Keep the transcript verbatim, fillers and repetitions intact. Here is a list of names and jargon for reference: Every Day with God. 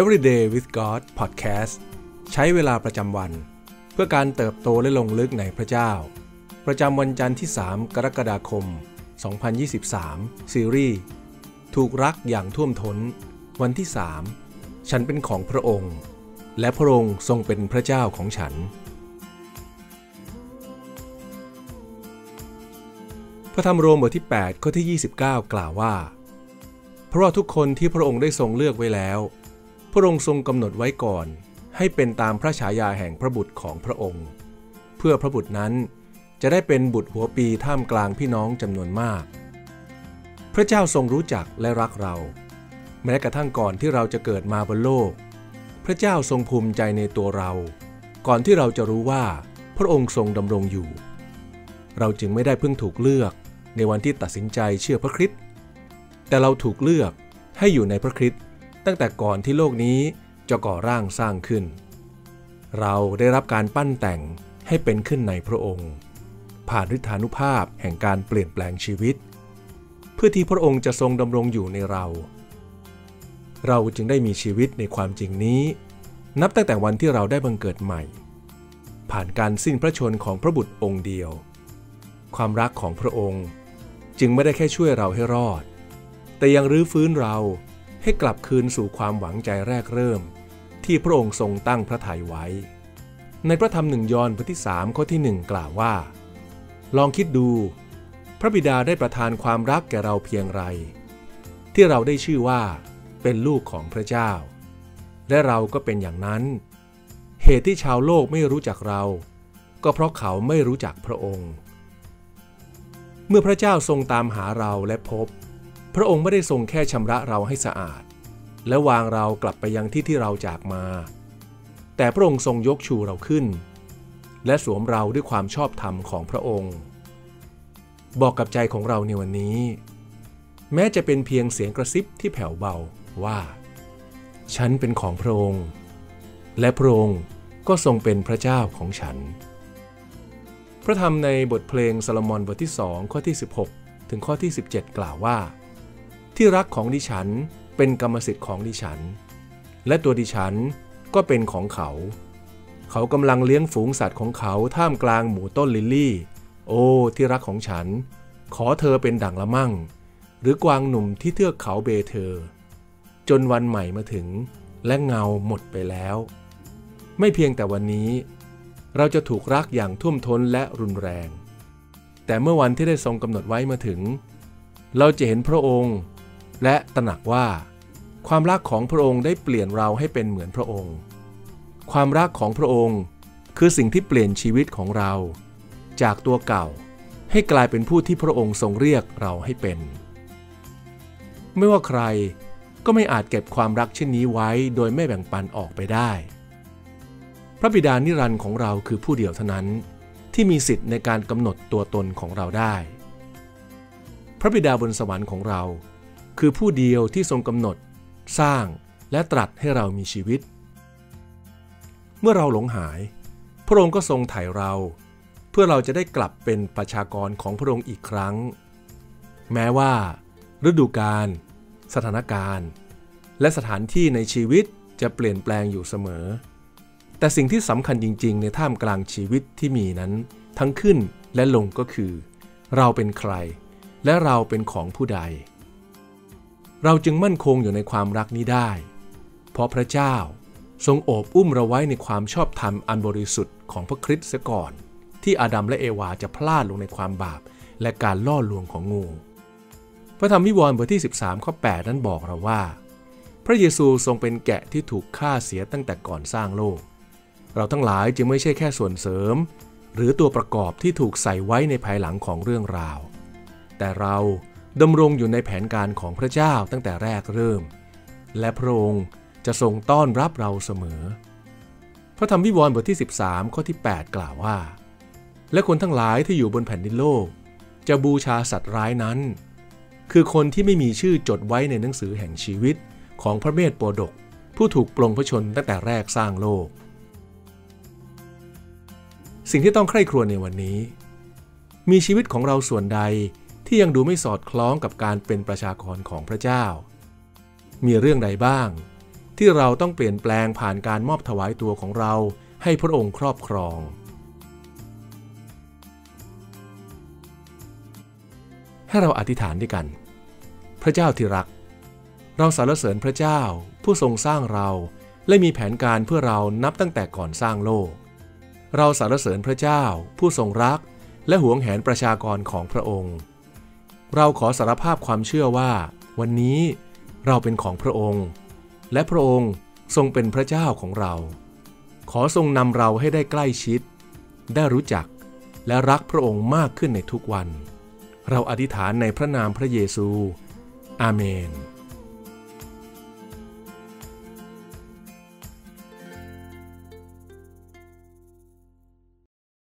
Every Day with God Podcast ใช้เวลาประจำวันเพื่อการเติบโตและลงลึกในพระเจ้าประจำวันจันทร์ที่สามกรกฎาคมสองพันยี่สิบสามซีรีส์ถูกรักอย่างท่วมท้นวันที่สามฉันเป็นของพระองค์และพระองค์ทรงเป็นพระเจ้าของฉันพระธรรมโรมบทที่แปดข้อที่ยี่สิบเก้ากล่าวว่าเพราะทุกคนที่พระองค์ได้ทรงเลือกไว้แล้วพระองค์ทรงกำหนดไว้ก่อนให้เป็นตามพระฉายาแห่งพระบุตรของพระองค์เพื่อพระบุตรนั้นจะได้เป็นบุตรหัวปีท่ามกลางพี่น้องจำนวนมากพระเจ้าทรงรู้จักและรักเราแม้กระทั่งก่อนที่เราจะเกิดมาบนโลกพระเจ้าทรงภูมิใจในตัวเราก่อนที่เราจะรู้ว่าพระองค์ทรงดำรงอยู่เราจึงไม่ได้เพิ่งถูกเลือกในวันที่ตัดสินใจเชื่อพระคริสต์แต่เราถูกเลือกให้อยู่ในพระคริสต์ตั้งแต่ก่อนที่โลกนี้จะก่อร่างสร้างขึ้นเราได้รับการปั้นแต่งให้เป็นขึ้นในพระองค์ผ่านฤทธานุภาพแห่งการเปลี่ยนแปลงชีวิตเพื่อที่พระองค์จะทรงดำรงอยู่ในเราเราจึงได้มีชีวิตในความจริงนี้นับตั้งแต่วันที่เราได้บังเกิดใหม่ผ่านการสิ้นพระชนม์ของพระบุตรองค์เดียวความรักของพระองค์จึงไม่ได้แค่ช่วยเราให้รอดแต่ยังรื้อฟื้นเราให้กลับคืนสู่ความหวังใจแรกเริ่มที่พระองค์ทรงตั้งพระทัยไว้ในพระธรรมหนึ่งยอห์นบทที่สามข้อที่หนึ่งกล่าวว่าลองคิดดูพระบิดาได้ประทานความรักแก่เราเพียงไรที่เราได้ชื่อว่าเป็นลูกของพระเจ้าและเราก็เป็นอย่างนั้นเหตุที่ชาวโลกไม่รู้จักเราก็เพราะเขาไม่รู้จักพระองค์เมื่อพระเจ้าทรงตามหาเราและพบพระองค์ไม่ได้ทรงแค่ชำระเราให้สะอาดและวางเรากลับไปยังที่ที่เราจากมาแต่พระองค์ทรงยกชูเราขึ้นและสวมเราด้วยความชอบธรรมของพระองค์บอกกับใจของเราในวันนี้แม้จะเป็นเพียงเสียงกระซิบที่แผ่วเบาว่าฉันเป็นของพระองค์และพระองค์ก็ทรงเป็นพระเจ้าของฉันพระธรรมในบทเพลงซาโลมอนบทที่สองข้อที่สิบหกถึงข้อที่สิบเจ็ดกล่าวว่าที่รักของดิฉันเป็นกรรมสิทธิ์ของดิฉันและตัวดิฉันก็เป็นของเขาเขากำลังเลี้ยงฝูงสัตว์ของเขาท่ามกลางหมู่ต้นลิลลี่โอ้ที่รักของฉันขอเธอเป็นดั่งละมั่งหรือกวางหนุ่มที่เทือกเขาเบเธอจนวันใหม่มาถึงและเงาหมดไปแล้วไม่เพียงแต่วันนี้เราจะถูกรักอย่างท่วมท้นและรุนแรงแต่เมื่อวันที่ได้ทรงกำหนดไว้มาถึงเราจะเห็นพระองค์และตระหนักว่าความรักของพระองค์ได้เปลี่ยนเราให้เป็นเหมือนพระองค์ความรักของพระองค์คือสิ่งที่เปลี่ยนชีวิตของเราจากตัวเก่าให้กลายเป็นผู้ที่พระองค์ทรงเรียกเราให้เป็นไม่ว่าใครก็ไม่อาจเก็บความรักเช่นนี้ไว้โดยไม่แบ่งปันออกไปได้พระบิดานิรันดร์ของเราคือผู้เดียวเท่านั้นที่มีสิทธิ์ในการกำหนดตัวตนของเราได้พระบิดาบนสวรรค์ของเราคือผู้เดียวที่ทรงกำหนดสร้างและตรัสให้เรามีชีวิตเมื่อเราหลงหายพระองค์ก็ทรงไถ่เราเพื่อเราจะได้กลับเป็นประชากรของพระองค์อีกครั้งแม้ว่าฤดูกาลสถานการณ์และสถานที่ในชีวิตจะเปลี่ยนแปลงอยู่เสมอแต่สิ่งที่สำคัญจริงๆในท่ามกลางชีวิตที่มีนั้นทั้งขึ้นและลงก็คือเราเป็นใครและเราเป็นของผู้ใดเราจึงมั่นคงอยู่ในความรักนี้ได้เพราะพระเจ้าทรงโอบอุ้มเราไว้ในความชอบธรรมอันบริสุทธิ์ของพระคริสต์เสียก่อนที่อาดัมและเอวาจะพลาดลงในความบาปและการล่อลวงของงูพระธรรมวิวรณ์บทที่สิบสามข้อแปดนั้นบอกเราว่าพระเยซูทรงเป็นแกะที่ถูกฆ่าเสียตั้งแต่ก่อนสร้างโลกเราทั้งหลายจึงไม่ใช่แค่ส่วนเสริมหรือตัวประกอบที่ถูกใส่ไว้ในภายหลังของเรื่องราวแต่เราดำรงอยู่ในแผนการของพระเจ้าตั้งแต่แรกเริ่มและพระองค์จะทรงต้อนรับเราเสมอพระธรรมวิวรณ์บทที่สิบสามข้อที่แปดกล่าวว่าและคนทั้งหลายที่อยู่บนแผ่นดินโลกจะบูชาสัตว์ร้ายนั้นคือคนที่ไม่มีชื่อจดไว้ในหนังสือแห่งชีวิตของพระเมธโปดกผู้ถูกปลงพระชนตั้งแต่แรกสร้างโลกสิ่งที่ต้องใคร่ครวญในวันนี้มีชีวิตของเราส่วนใดที่ยังดูไม่สอดคล้องกับการเป็นประชากรของพระเจ้ามีเรื่องใดบ้าง ที่เราต้องเปลี่ยนแปลงผ่านการมอบถวายตัวของเราให้พระองค์ครอบครองให้เราอธิษฐานด้วยกันพระเจ้าที่รักเราสรรเสริญพระเจ้าผู้ทรงสร้างเราและมีแผนการเพื่อเรานับตั้งแต่ก่อนสร้างโลกเราสรรเสริญพระเจ้าผู้ทรงรักและหวงแหนประชากรของพระองค์เราขอสารภาพความเชื่อว่าวันนี้เราเป็นของพระองค์และพระองค์ทรงเป็นพระเจ้าของเราขอทรงนำเราให้ได้ใกล้ชิดได้รู้จักและรักพระองค์มากขึ้นในทุกวันเราอธิษฐานในพระนามพระเยซูอาเมน